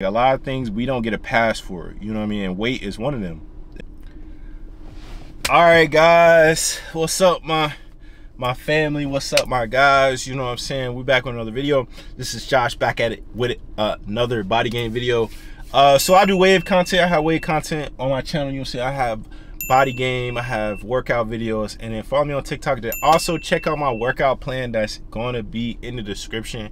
A lot of things we don't get a pass for, you know what I mean? And weight is one of them. All right, guys, what's up, my family? What's up, my guys? You know what I'm saying? We're back on another video. This is Josh, back at it with another body game video. So I do wave content. I have wave content on my channel. You'll see I have body game, I have workout videos, and then follow me on TikTok. Then also check out my workout plan that's gonna be in the description.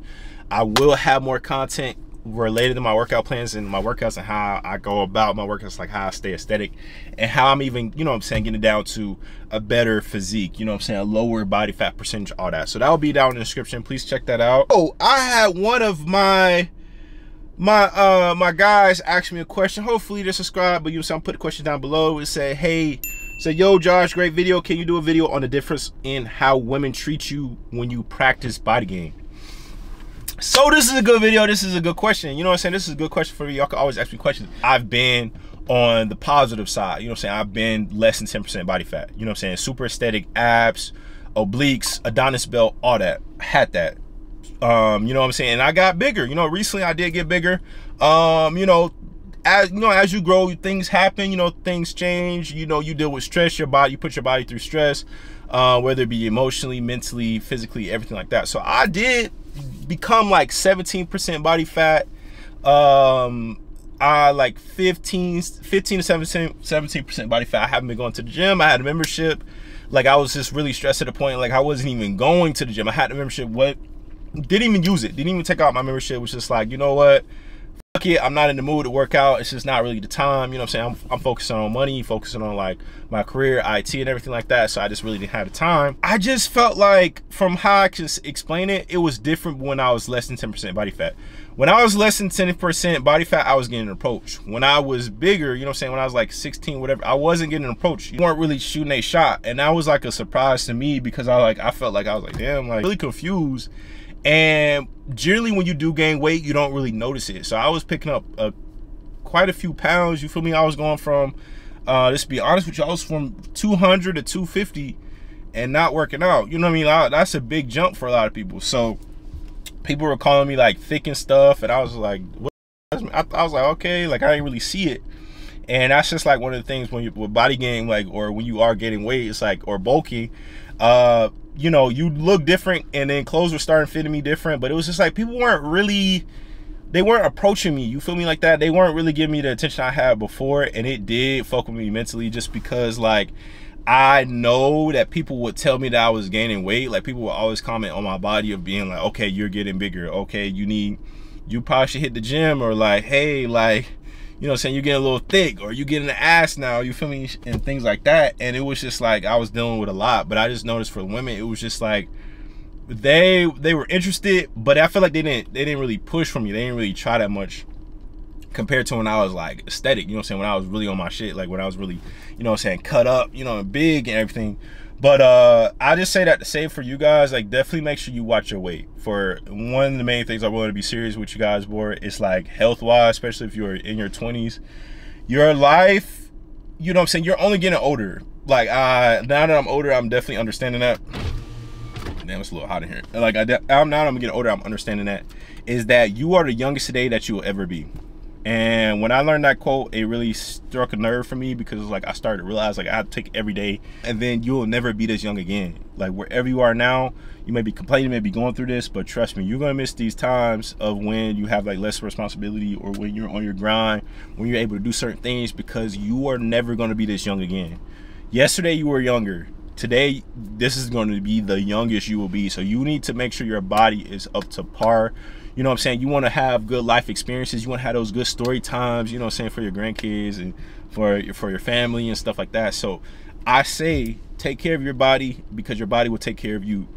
I will have more content related to my workout plans and my workouts and how I go about my workouts, like how I stay aesthetic and how I'm even, you know what I'm saying, getting down to a better physique, you know what I'm saying, a lower body fat percentage, all that. So that'll be down in the description. Please check that out. Oh, I had one of my guys asked me a question. Hopefully they're subscribed, but you know, so I'm putting the question down below. It said, hey, so yo Josh, great video. Can you do a video on the difference in how women treat you when you practice body game? So this is a good video. This is a good question. You know what I'm saying? This is a good question for me. Y'all can always ask me questions. I've been on the positive side. You know what I'm saying? I've been less than 10% body fat. You know what I'm saying? Super aesthetic abs, obliques, Adonis belt, all that. Had that. You know what I'm saying? And I got bigger. You know, recently I did get bigger. You know, as you grow, things happen, you know, things change, you know, you deal with stress, your body, you put your body through stress, whether it be emotionally, mentally, physically, everything like that. So I did become like 17% body fat, I like 15 to 17% body fat. I haven't been going to the gym. I had a membership. Like, I was just really stressed to the point like I wasn't even going to the gym. I had a membership, what, didn't even use it, didn't even take out my membership. Was just like, you know what, fuck it, I'm not in the mood to work out. It's just not really the time, you know what I'm saying? I'm focusing on money, focusing on like my career, IT and everything like that. So I just really didn't have the time. I just felt like, from how I can explain it, it was different when I was less than 10% body fat. When I was less than 10% body fat, I was getting an approach. When I was bigger, you know what I'm saying, when I was like 16, whatever, I wasn't getting an approach. You weren't really shooting a shot. And that was like a surprise to me, because I felt like I was like, damn, like really confused. And generally when you do gain weight, you don't really notice it. So I was picking up quite a few pounds, you feel me? I was going from, let's be honest with you, I was from 200 to 250 and not working out. You know what I mean? That's a big jump for a lot of people. So people were calling me like thick and stuff. And I was like, what? I was like, okay, like I didn't really see it. And that's just like one of the things when you with body game, like, or when you are getting weight, it's like, or bulky, you know, you look different, and then clothes were starting fitting me different. But it was just like people weren't really, they weren't approaching me, you feel me, like that. They weren't really giving me the attention I had before, and it did fuck with me mentally, just because like I know that people would tell me that I was gaining weight. Like people would always comment on my body of being like, okay, you're getting bigger, okay, you probably should hit the gym, or like, hey, like, you know what I'm saying, you're getting a little thick, or you getting an ass now, you feel me, and things like that. And it was just like I was dealing with a lot. But I just noticed for women, it was just like they were interested, but I feel like they didn't really push for me. They didn't really try that much compared to when I was like aesthetic, you know what I'm saying, when I was really on my shit, like when I was really, you know what I'm saying, cut up, you know, and big and everything. But I just say that to say for you guys, like, definitely make sure you watch your weight. For one of the main things I want to be serious with you guys for, it's like health-wise, especially if you're in your 20s. Your life, you know what I'm saying, you're only getting older. Like, now that I'm older, I'm definitely understanding that. Damn, it's a little hot in here. Like, I'm getting older, I'm understanding that. Is that you are the youngest today that you will ever be. And when I learned that quote, it really struck a nerve for me, because like I started to realize like I have to take every day, and then you'll never be this young again. Like wherever you are now, you may be complaining, maybe going through this, but trust me, you're gonna miss these times of when you have like less responsibility, or when you're on your grind, when you're able to do certain things, because you are never gonna be this young again. Yesterday you were younger. Today, this is going to be the youngest you will be. So you need to make sure your body is up to par. You know what I'm saying? You want to have good life experiences. You want to have those good story times, you know what I'm saying, for your grandkids and for your family and stuff like that. So I say take care of your body, because your body will take care of you.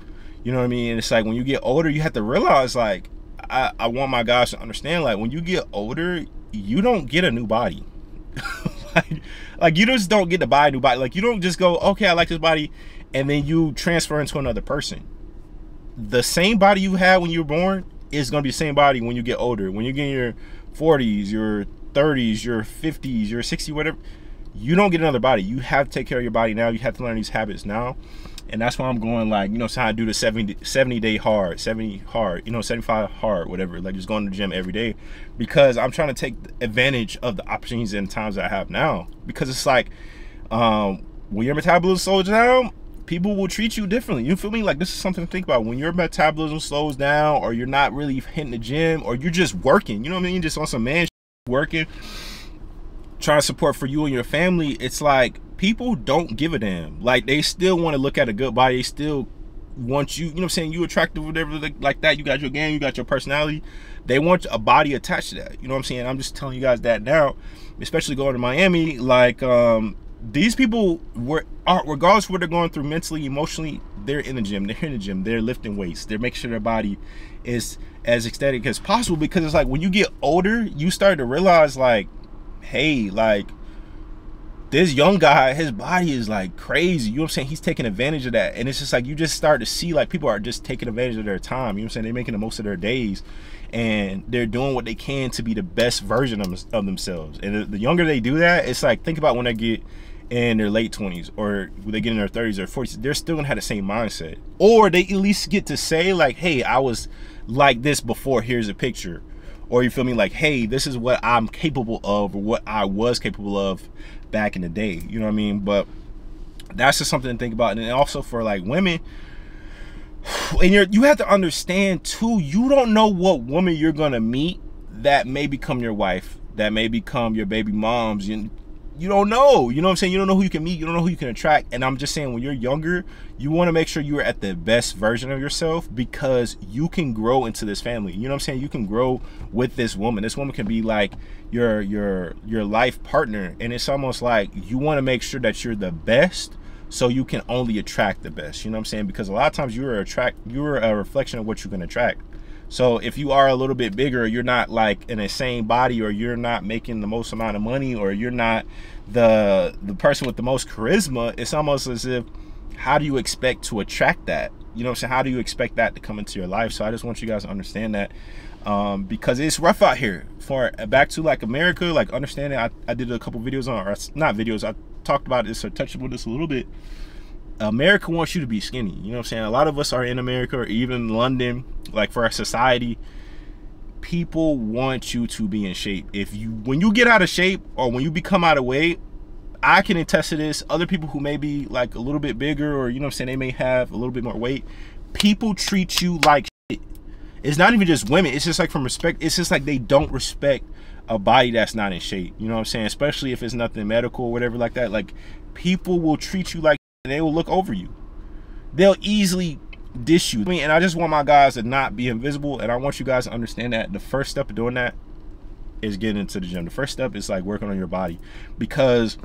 You know what I mean? And it's like when you get older, you have to realize, like, I want my guys to understand, like, when you get older, you don't get a new body. Like you just don't get to buy a new body. Like you don't just go, okay, I like this body, and then you transfer into another person. The same body you had when you were born is gonna be the same body when you get older. When you get in your 40s, your 30s, your 50s, your 60s, whatever, you don't get another body. You have to take care of your body now. You have to learn these habits now. And that's why I'm going, like, you know, so I do the 70 day hard, 70 hard, you know, 75 hard, whatever, like just going to the gym every day, because I'm trying to take advantage of the opportunities and times that I have now. Because it's like, when your metabolism slows down, people will treat you differently. You feel me? Like, this is something to think about. When your metabolism slows down, or you're not really hitting the gym, or you're just working, you know what I mean? Just on some man shit, working, trying to support for you and your family. It's like, people don't give a damn. Like, they still want to look at a good body. They still want you, you know what I'm saying? You attractive, whatever, like that. You got your game, you got your personality. They want a body attached to that. You know what I'm saying? I'm just telling you guys that now, especially going to Miami. Like, these people are, regardless of what they're going through mentally, emotionally, they're in the gym. They're in the gym. They're lifting weights. They're making sure their body is as aesthetic as possible, because it's like, when you get older, you start to realize, like, hey, like, this young guy, his body is like crazy. You know what I'm saying? He's taking advantage of that. And it's just like, you just start to see, like, people are just taking advantage of their time. You know what I'm saying? They're making the most of their days, and they're doing what they can to be the best version of themselves. And the younger they do that, it's like, think about when they get in their late 20s, or when they get in their 30s or 40s, they're still gonna have the same mindset. Or they at least get to say, like, hey, I was like this before, here's a picture. Or, you feel me, like, hey, this is what I'm capable of, or what I was capable of back in the day. You know what I mean? But that's just something to think about. And then also for, like, women, and you have to understand too, you don't know what woman you're gonna meet that may become your wife, that may become your baby moms. You don't know. You know what I'm saying? You don't know who you can meet. You don't know who you can attract. And I'm just saying, when you're younger, you want to make sure you are at the best version of yourself, because you can grow into this family. You know what I'm saying? You can grow with this woman. This woman can be like your life partner. And it's almost like you want to make sure that you're the best, so you can only attract the best. You know what I'm saying? Because a lot of times you're a reflection of what you can attract. So if you are a little bit bigger, you're not like an insane body, or you're not making the most amount of money, or you're not the person with the most charisma, it's almost as if, how do you expect to attract that? You know what I'm saying? How do you expect that to come into your life? So I just want you guys to understand that, because it's rough out here. For back to, like, America, like, understanding, I did a couple videos on, or not videos, I talked about this or touched on this a little bit. America wants you to be skinny. You know what I'm saying? A lot of us are in America, or even London, like, for our society, people want you to be in shape. If you, when you get out of shape, or when you become out of weight, I can attest to this. Other people who may be, like, a little bit bigger, or, you know what I'm saying, they may have a little bit more weight, people treat you like shit. It's not even just women. It's just like, from respect, it's just like, they don't respect a body that's not in shape. You know what I'm saying? Especially if it's nothing medical or whatever like that. Like, people will treat you like, and they will look over you. They'll easily dish you. I mean, and I just want my guys to not be invisible, and I want you guys to understand that the first step of doing that is getting into the gym. The first step is, like, working on your body, because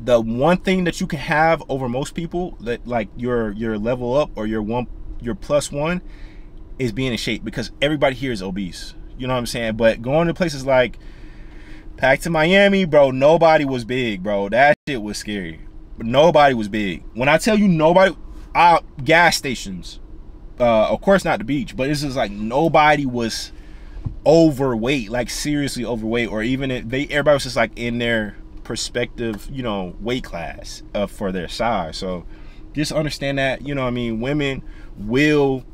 the one thing that you can have over most people, that, like, your level up, or your plus one, is being in shape, because everybody here is obese. You know what I'm saying? But going to places like back to Miami, bro, nobody was big, bro. That shit was scary. Nobody was big. When I tell you nobody, gas stations, of course not the beach, but it's just like, nobody was overweight, like seriously overweight, or even everybody was just like in their perspective, you know, weight class for their size. So just understand that, you know what I mean? Women will,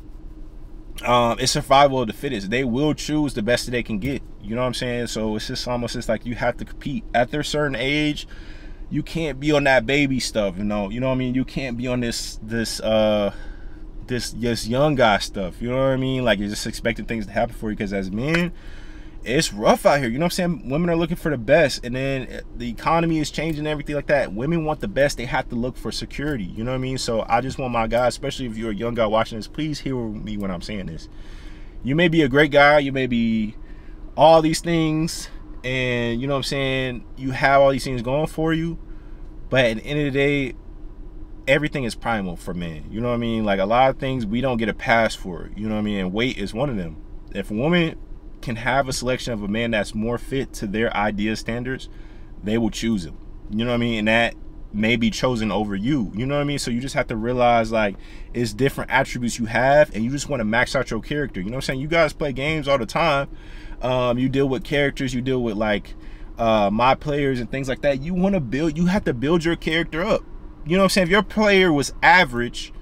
it's survival of the fittest. They will choose the best that they can get. You know what I'm saying? So it's just almost just like, you have to compete at their certain age. You can't be on that baby stuff, you know. You know what I mean? You can't be on this young guy stuff. You know what I mean? Like, you're just expecting things to happen for you, because as men, it's rough out here. You know what I'm saying? Women are looking for the best, and then the economy is changing and everything like that. Women want the best. They have to look for security. You know what I mean? So I just want my guys, especially if you're a young guy watching this, please hear me when I'm saying this. You may be a great guy. You may be all these things. And you know what I'm saying? You have all these things going for you, but at the end of the day, everything is primal for men. You know what I mean? Like, a lot of things we don't get a pass for. You know what I mean? And weight is one of them. If a woman can have a selection of a man that's more fit to their idea standards, they will choose him. You know what I mean? And that may be chosen over you. You know what I mean? So you just have to realize, like, it's different attributes you have, and you just want to max out your character. You know what I'm saying? You guys play games all the time. You deal with characters, you deal with, like, my players and things like that. You want to build, you have to build your character up. you know what I'm saying, if your player was average,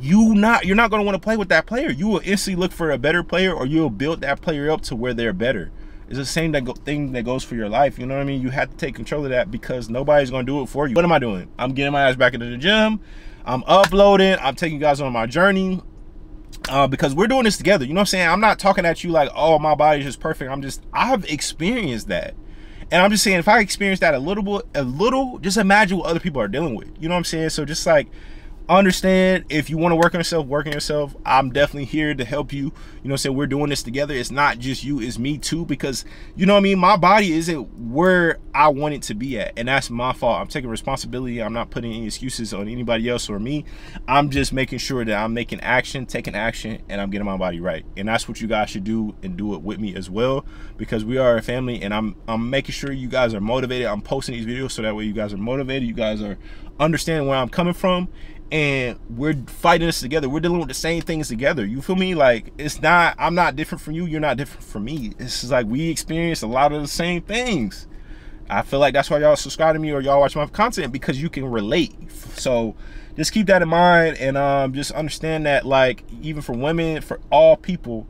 you're not going to want to play with that player. You will instantly look for a better player, or you'll build that player up to where they're better. It's the same thing that goes for your life. You know what I mean? You have to take control of that, because nobody's going to do it for you. What am I doing? I'm getting my ass back into the gym. I'm uploading. I'm taking you guys on my journey. Because we're doing this together. You know what I'm saying? I'm not talking at you like, oh, my body's just perfect. I've experienced that. And I'm just saying, if I experienced that a little, just imagine what other people are dealing with. You know what I'm saying? So just like, understand, if you want to work on yourself, work on yourself. I'm definitely here to help you. You know what I'm saying? We're doing this together. It's not just you, it's me too, because, you know what I mean? My body isn't where I want it to be at. And that's my fault. I'm taking responsibility. I'm not putting any excuses on anybody else or me. I'm just making sure that I'm making action, taking action, and I'm getting my body right. And that's what you guys should do, and do it with me as well, because we are a family, and I'm making sure you guys are motivated. I'm posting these videos so that way you guys are motivated. You guys are understanding where I'm coming from, and we're fighting this together. We're dealing with the same things together. You feel me? Like, it's not, I'm not different from you, you're not different from me. It's just like, we experience a lot of the same things. I feel like that's why y'all subscribe to me, or y'all watch my content, because you can relate. So just keep that in mind, and just understand that, like, even for women, for all people,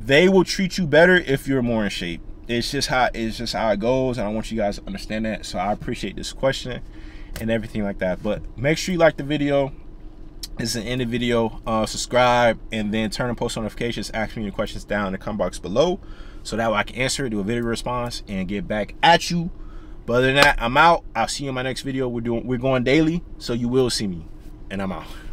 they will treat you better if you're more in shape. It's just how it goes, and I want you guys to understand that. So I appreciate this question and everything like that. But make sure you like the video. It's the end of the video. Subscribe, and then turn on post notifications. Ask me your questions down in the comment box below, so that way I can answer it, do a video response, and get back at you. But other than that, I'm out. I'll see you in my next video. We're going daily, so you will see me, and I'm out.